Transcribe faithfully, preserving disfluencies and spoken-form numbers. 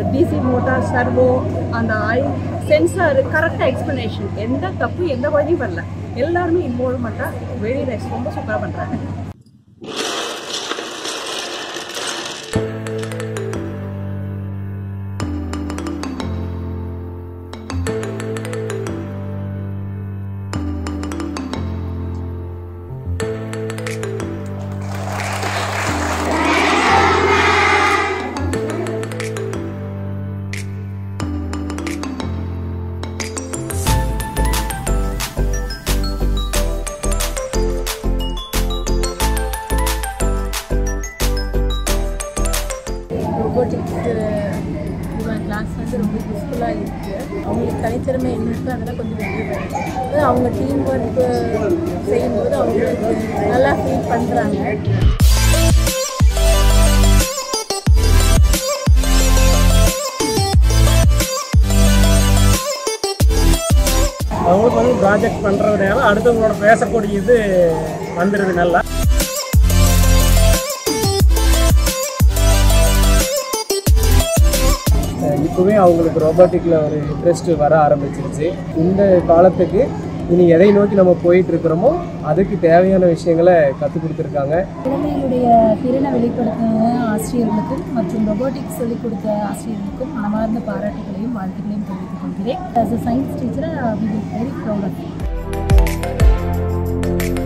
D C motor, servo, and the sensor, correct explanation. End the tapu, end the body perla. Ellarme involved matter, very nice. Combo super matter. I project pandradhanaal இப்பவே அவங்களுக்கு roboticல ஒரு interest வர ஆரம்பிச்சிருச்சு இந்த காலத்துக்கு இனி எதை நோக்கி நம்ம போயிட்டு இருக்கறோமோ அதுக்கு தேவையான விஷயங்களை கத்து கொடுத்திருக்காங்க இவங்களுடைய திறனை வெளிப்படுத்துங்க ஆசிரியர்களுக்கு மற்றும் robotics சொல்லி கொடுத்த ஆசிரியர்களுக்கு மனமார்ந்த பாராட்டுகளையும் வாழ்த்துக்களையும் தெரிவித்துக் கொள்கிறேன் as a science teacher I am very proud of you